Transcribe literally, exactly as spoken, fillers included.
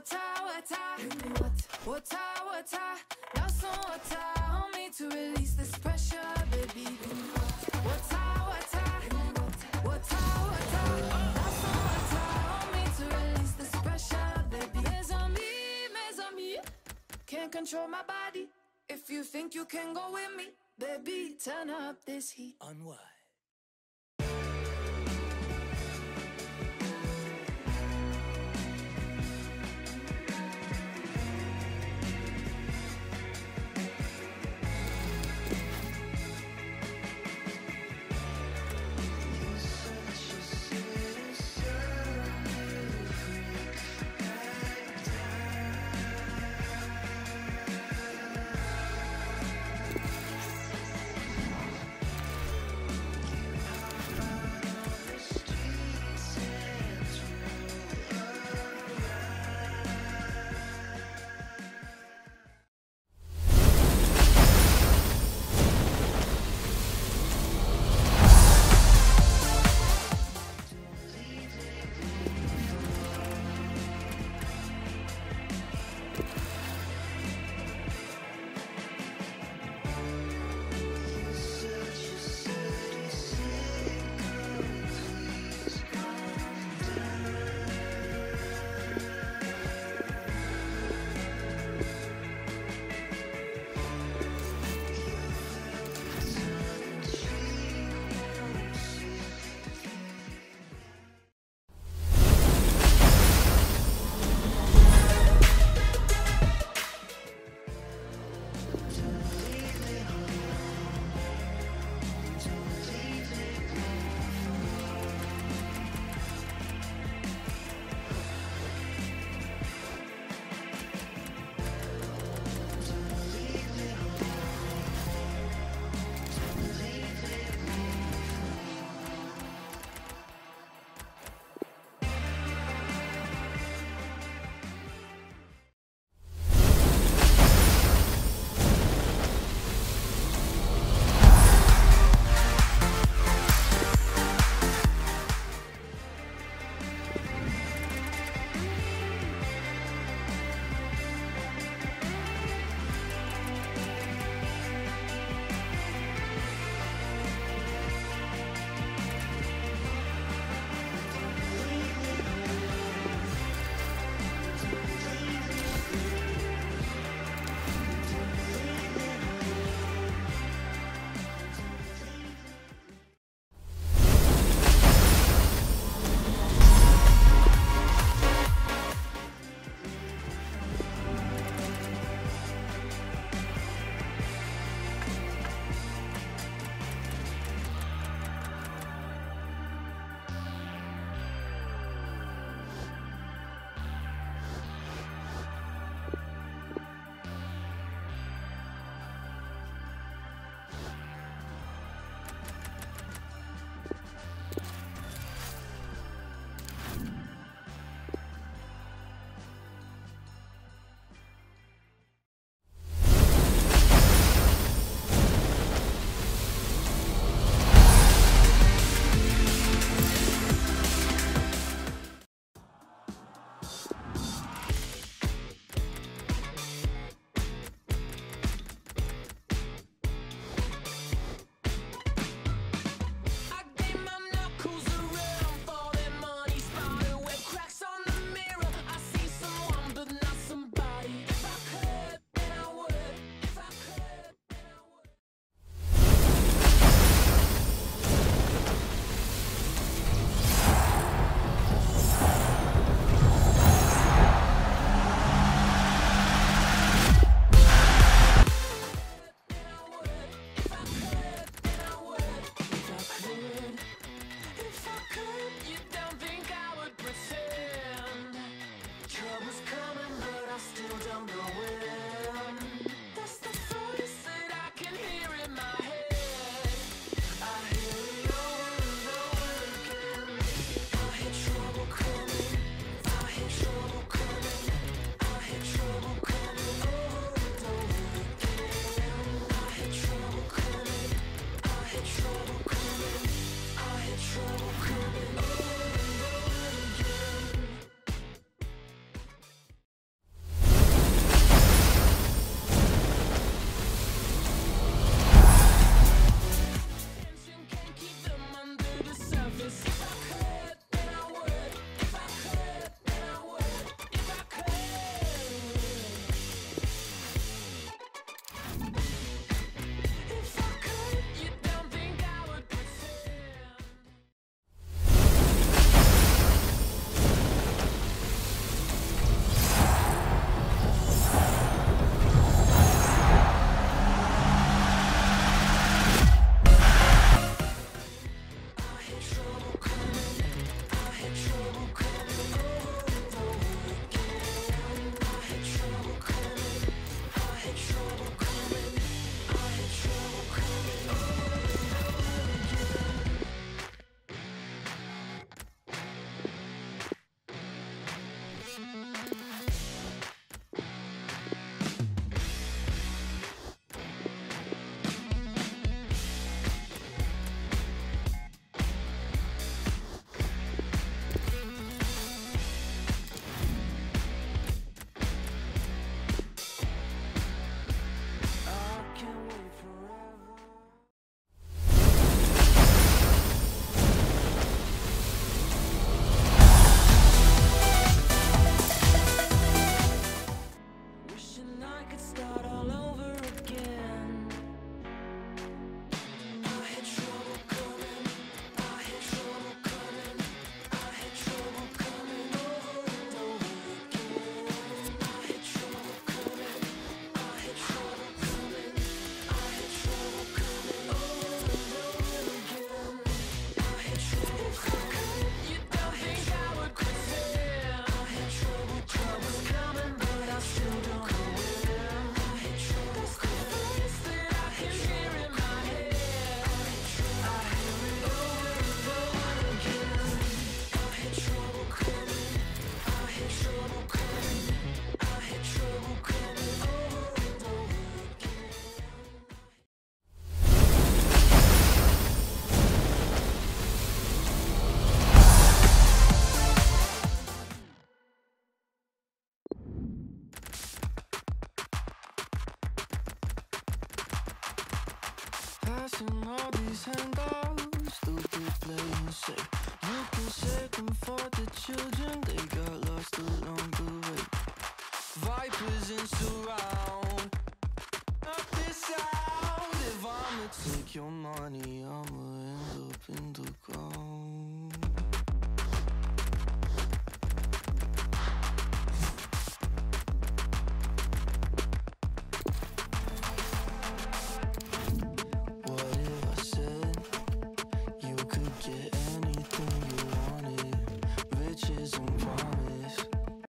water, water. Give me what? Water, water. Now some water on me to release this pressure, baby. Give me what? Water, water. Give me what? Water, water. Now some water on me to release this pressure, baby. Mes amis, mes amis. Can't control my body. If you think you can go with me, baby, turn up this heat. On what? passing all these handouts. Stupid playing safe. You can shake them for the children. They got lost along the way. Vipers in surround. Up this sound. If I'ma take your money, I'ma end up in the ground.